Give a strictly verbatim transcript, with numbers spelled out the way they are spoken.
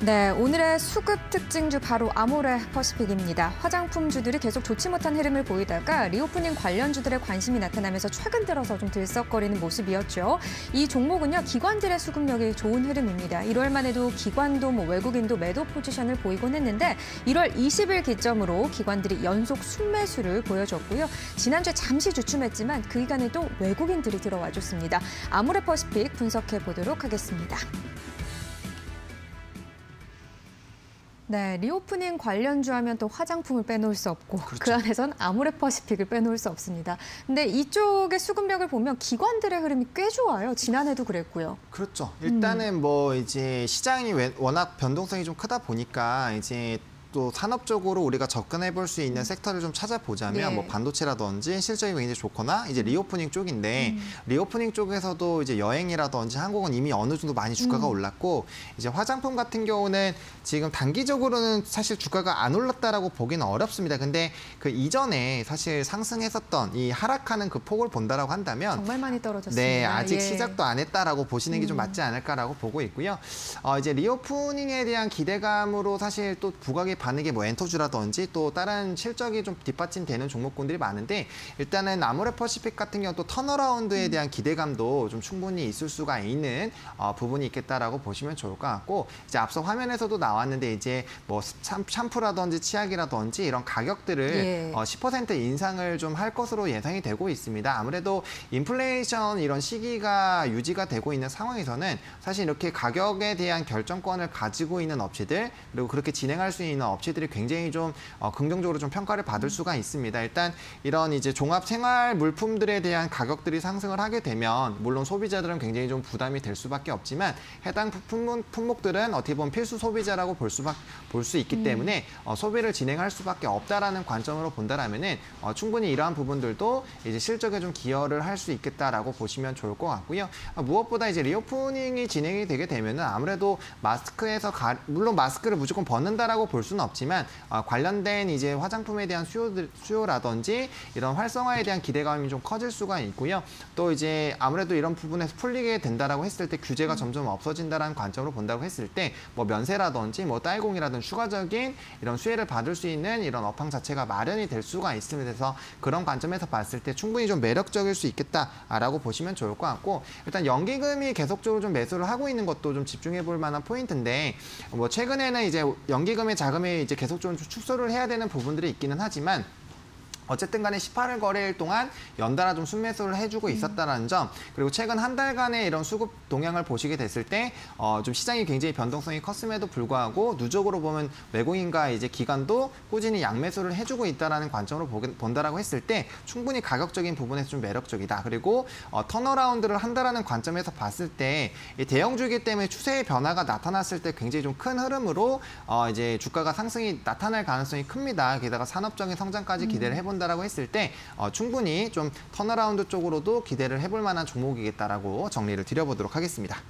네, 오늘의 수급 특징주 바로 아모레퍼시픽입니다. 화장품주들이 계속 좋지 못한 흐름을 보이다가 리오프닝 관련주들의 관심이 나타나면서 최근 들어서 좀 들썩거리는 모습이었죠. 이 종목은요, 기관들의 수급력이 좋은 흐름입니다. 일월만 해도 기관도 뭐 외국인도 매도 포지션을 보이곤 했는데 일월 이십일 기점으로 기관들이 연속 순매수를 보여줬고요. 지난주에 잠시 주춤했지만 그 기간에도 외국인들이 들어와 줬습니다. 아모레퍼시픽 분석해 보도록 하겠습니다. 네, 리오프닝 관련주 하면 또 화장품을 빼놓을 수 없고 그렇죠. 그 안에선 아모레퍼시픽을 빼놓을 수 없습니다. 근데 이쪽의 수급력을 보면 기관들의 흐름이 꽤 좋아요. 지난해도 그랬고요. 그렇죠. 일단은 음. 뭐 이제 시장이 워낙 변동성이 좀 크다 보니까 이제 또 산업적으로 우리가 접근해 볼 수 있는 음. 섹터를 좀 찾아보자면 네. 뭐 반도체라든지 실적이 굉장히 좋거나 이제 리오프닝 쪽인데 음. 리오프닝 쪽에서도 이제 여행이라든지 한국은 이미 어느 정도 많이 주가가 음. 올랐고 이제 화장품 같은 경우는 지금 단기적으로는 사실 주가가 안 올랐다라고 보기는 어렵습니다. 근데 그 이전에 사실 상승했었던 이 하락하는 그 폭을 본다라고 한다면 정말 많이 떨어졌습니다. 네, 아직 예. 시작도 안 했다라고 보시는 게 좀 맞지 않을까라고 보고 있고요. 어, 이제 리오프닝에 대한 기대감으로 사실 또 부각이 반응이 뭐 엔터주라든지 또 다른 실적이 좀 뒷받침되는 종목군들이 많은데 일단은 아모레퍼시픽 같은 경우 또 턴어라운드에 대한 기대감도 좀 충분히 있을 수가 있는 어, 부분이 있겠다라고 보시면 좋을 것 같고 이제 앞서 화면에서도 나왔는데 이제 뭐 샴푸라든지 치약이라든지 이런 가격들을 예. 어, 십 퍼센트 인상을 좀 할 것으로 예상이 되고 있습니다. 아무래도 인플레이션 이런 시기가 유지가 되고 있는 상황에서는 사실 이렇게 가격에 대한 결정권을 가지고 있는 업체들 그리고 그렇게 진행할 수 있는 업체들이 굉장히 좀 어, 긍정적으로 좀 평가를 받을 수가 있습니다. 일단 이런 이제 종합 생활 물품들에 대한 가격들이 상승을 하게 되면 물론 소비자들은 굉장히 좀 부담이 될 수밖에 없지만 해당 품목, 품목들은 어떻게 보면 필수 소비자라고 볼 수밖 볼 수 있기 음. 때문에 어, 소비를 진행할 수밖에 없다라는 관점으로 본다라면은 어, 충분히 이러한 부분들도 이제 실적에 좀 기여를 할 수 있겠다라고 보시면 좋을 것 같고요. 어, 무엇보다 이제 리오프닝이 진행이 되게 되면은 아무래도 마스크에서 가, 물론 마스크를 무조건 벗는다라고 볼 수는 없지만 어, 관련된 이제 화장품에 대한 수요들, 수요라든지 이런 활성화에 대한 기대감이 좀 커질 수가 있고요. 또 이제 아무래도 이런 부분에서 풀리게 된다라고 했을 때 규제가 음. 점점 없어진다라는 관점으로 본다고 했을 때 뭐 면세라든지 뭐 딸공이라든지 추가적인 이런 수혜를 받을 수 있는 이런 업황 자체가 마련이 될 수가 있습니다. 그래서 그런 관점에서 봤을 때 충분히 좀 매력적일 수 있겠다라고 보시면 좋을 것 같고 일단 연기금이 계속적으로 좀 매수를 하고 있는 것도 좀 집중해 볼 만한 포인트인데 뭐 최근에는 이제 연기금의 자금이 이제 계속 좀 축소를 해야 되는 부분들이 있기는 하지만 어쨌든 간에 십팔 일 거래일 동안 연달아 좀 순매수를 해주고 있었다는 음. 점 그리고 최근 한 달간의 이런 수급 동향을 보시게 됐을 때 어, 좀 시장이 굉장히 변동성이 컸음에도 불구하고 누적으로 보면 외국인과 이제 기관도 꾸준히 양매수를 해주고 있다는 관점으로 보게, 본다라고 했을 때 충분히 가격적인 부분에서 좀 매력적이다. 그리고 어, 턴어라운드를 한다라는 관점에서 봤을 때 이 대형주이기 때문에 추세의 변화가 나타났을 때 굉장히 좀 큰 흐름으로 어, 이제 주가가 상승이 나타날 가능성이 큽니다. 게다가 산업적인 성장까지 음. 기대를 해본 라고 했을 때 어, 충분히 좀 턴어라운드 쪽으로도 기대를 해볼 만한 종목이겠다라고 정리를 드려보도록 하겠습니다.